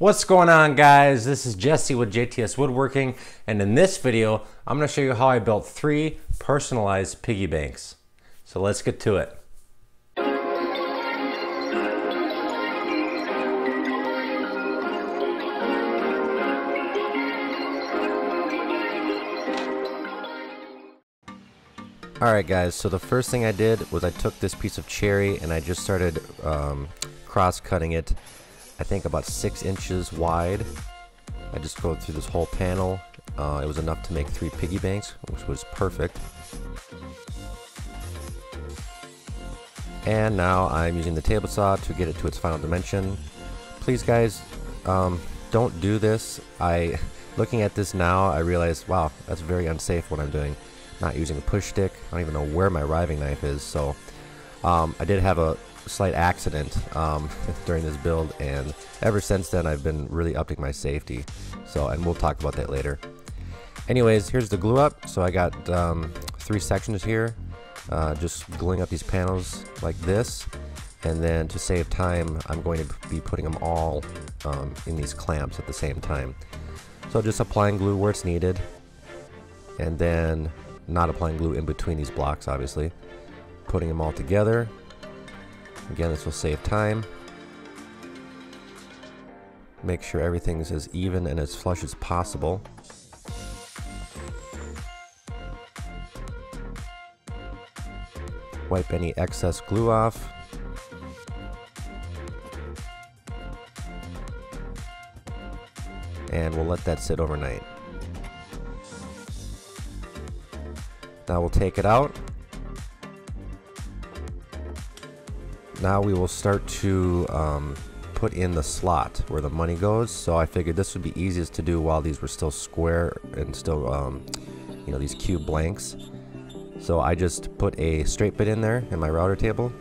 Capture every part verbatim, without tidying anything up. What's going on, guys? This is Jesse with J T S Woodworking, and in this video I'm going to show you how I built three personalized piggy banks. So let's get to it. Alright guys, so the first thing I did was I took this piece of cherry and I just started um, cross-cutting it, I think about six inches wide. I just go through this whole panel. Uh, it was enough to make three piggy banks, which was perfect. And now I'm using the table saw to get it to its final dimension. Please guys, um, don't do this. I, looking at this now, I realize, wow, that's very unsafe what I'm doing. Not using a push stick. I don't even know where my riving knife is. So um, I did have a slight accident um, during this build, and ever since then I've been really upping my safety. So, and we'll talk about that later. Anyways, here's the glue up. So I got um, three sections here, uh, just gluing up these panels like this, and then to save time I'm going to be putting them all um, in these clamps at the same time. So just applying glue where it's needed, and then not applying glue in between these blocks, obviously. Putting them all together. Again, this will save time. Make sure everything's as even and as flush as possible. Wipe any excess glue off. And we'll let that sit overnight. Now we'll take it out. Now we will start to um, put in the slot where the money goes. So I figured this would be easiest to do while these were still square and still, um, you know, these cube blanks. So I just put a straight bit in there in my router table,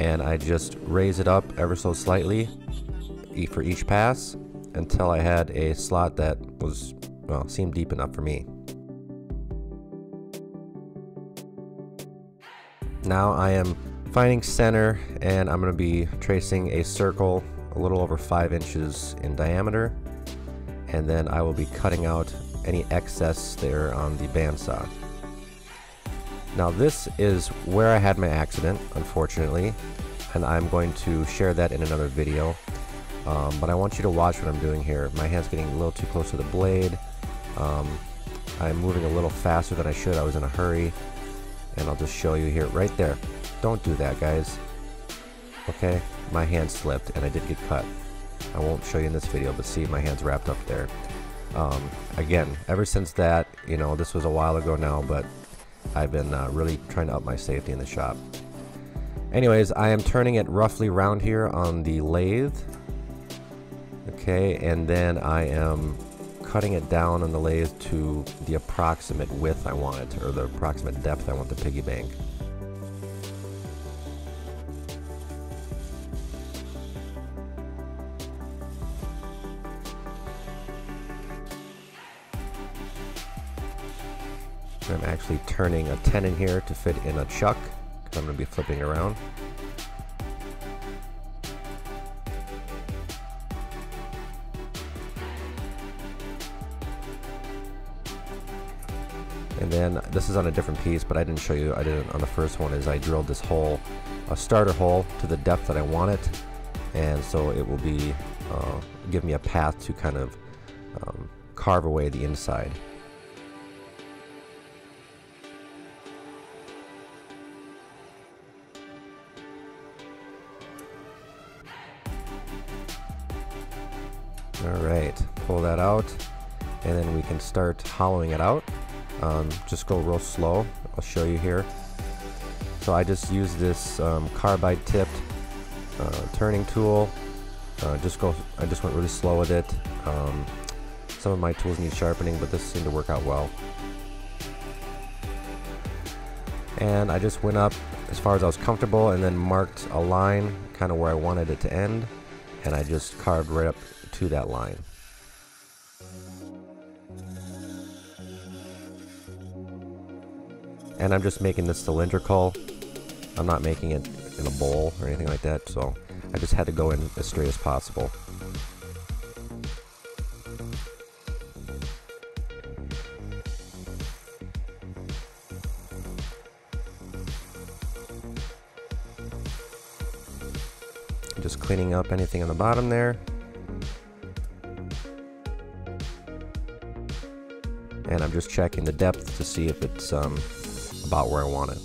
and I just raise it up ever so slightly for each pass until I had a slot that was, well, seemed deep enough for me. Now I am finding center, and I'm going to be tracing a circle a little over five inches in diameter, and then I will be cutting out any excess there on the bandsaw. Now this is where I had my accident, unfortunately, and I'm going to share that in another video, um, but I want you to watch what I'm doing here. My hand's getting a little too close to the blade. Um, I'm moving a little faster than I should. I was in a hurry. And I'll just show you here, right there. Don't do that, guys. Okay, my hand slipped and I did get cut. I won't show you in this video, but see, my hand's wrapped up there. Um, again, ever since that, you know, this was a while ago now, but I've been uh, really trying to up my safety in the shop. Anyways, I am turning it roughly round here on the lathe. Okay, and then I am cutting it down on the lathe to the approximate width I want it, or the approximate depth I want the piggy bank. I'm actually turning a tenon here to fit in a chuck, because I'm going to be flipping around. And then this is on a different piece, but I didn't show you. I did it on the first one. Is I drilled this hole, a starter hole, to the depth that I want it, and so it will be uh, give me a path to kind of um, carve away the inside. All right, pull that out, and then we can start hollowing it out. Um, just go real slow. I'll show you here. So I just use this um, carbide tipped uh, turning tool. Uh, just go. I just went really slow with it. Um, some of my tools need sharpening, but this seemed to work out well. And I just went up as far as I was comfortable, and then marked a line, kind of where I wanted it to end, and I just carved right up to that line. And I'm just making this cylindrical. I'm not making it in a bowl or anything like that, so I just had to go in as straight as possible. Just cleaning up anything on the bottom there. And I'm just checking the depth to see if it's um, about where I want it.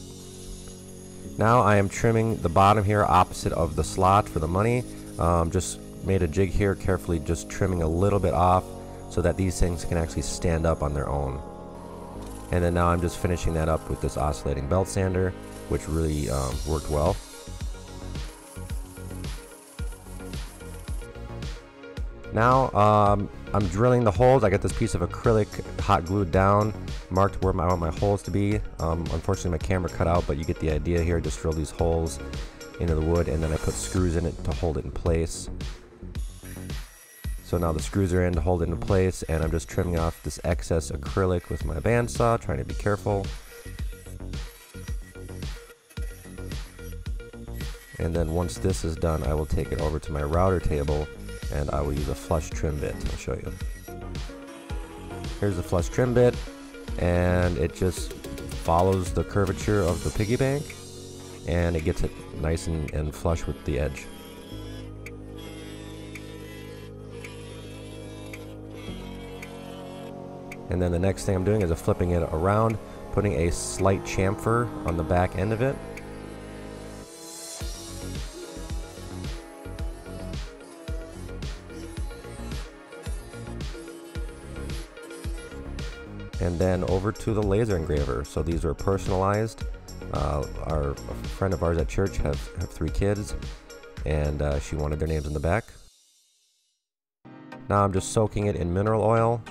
Now I am trimming the bottom here opposite of the slot for the money. Um, just made a jig here, carefully just trimming a little bit off so that these things can actually stand up on their own. And then now I'm just finishing that up with this oscillating belt sander, which really um, worked well. Now um, I'm drilling the holes. I got this piece of acrylic hot glued down, marked where I want my holes to be. Um, unfortunately my camera cut out, but you get the idea here. Just drill these holes into the wood and then I put screws in it to hold it in place. So now the screws are in to hold it into place, and I'm just trimming off this excess acrylic with my bandsaw, trying to be careful. And then once this is done, I will take it over to my router table and I will use a flush trim bit. I'll show you. Here's the flush trim bit, and it just follows the curvature of the piggy bank and it gets it nice and, and flush with the edge. And then the next thing I'm doing is I'm flipping it around, putting a slight chamfer on the back end of it. And then over to the laser engraver. So these are personalized. Uh, our a friend of ours at church have, have three kids, and uh, she wanted their names in the back. Now I'm just soaking it in mineral oil.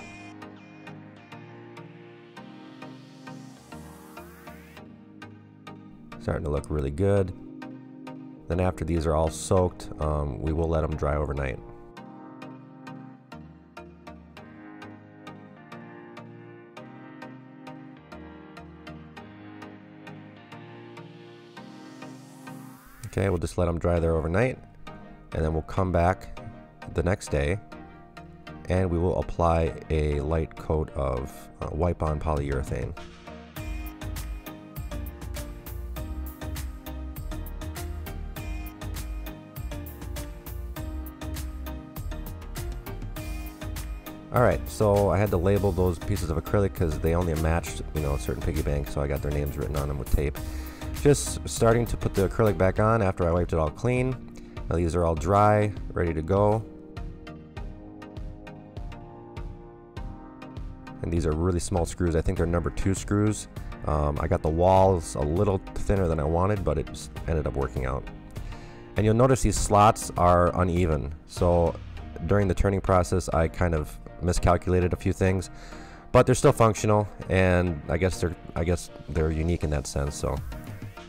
Starting to look really good. Then after these are all soaked, um, we will let them dry overnight. Okay, we'll just let them dry there overnight, and then we'll come back the next day and we will apply a light coat of uh, wipe-on polyurethane. Alright, so I had to label those pieces of acrylic because they only matched, you know, a certain piggy bank, so I got their names written on them with tape. Just starting to put the acrylic back on after I wiped it all clean. Now these are all dry, ready to go. And these are really small screws. I think they're number two screws. Um, I got the walls a little thinner than I wanted, but it ended up working out. And you'll notice these slots are uneven. So during the turning process, I kind of miscalculated a few things, but they're still functional, and I guess they're I guess they're unique in that sense. So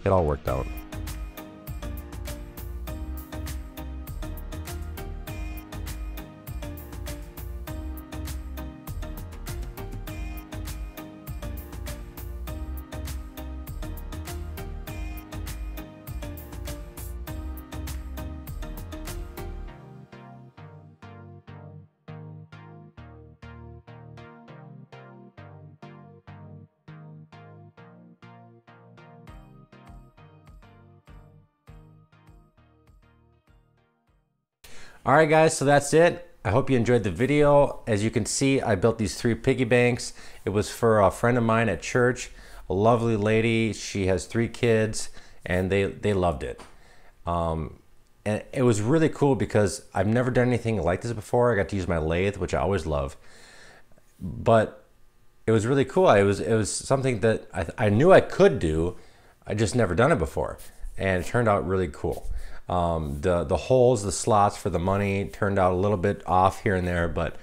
it all worked out. Alright guys, so that's it. I hope you enjoyed the video. As you can see, I built these three piggy banks. It was for a friend of mine at church, a lovely lady. She has three kids and they, they loved it. Um, and it was really cool because I've never done anything like this before. I got to use my lathe, which I always love. But it was really cool. It was, it was something that I, I knew I could do. I just never done it before. And it turned out really cool. Um, the, the holes, the slots for the money turned out a little bit off here and there, but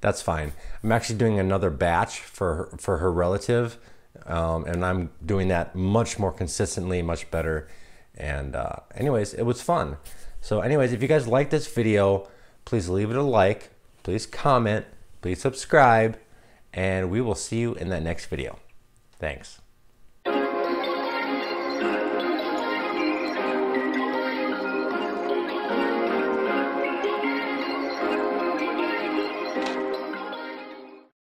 that's fine. I'm actually doing another batch for her, for her relative, um, and I'm doing that much more consistently, much better. And uh, anyways, it was fun. So anyways, if you guys like this video, please leave it a like, please comment, please subscribe, and we will see you in that next video. Thanks.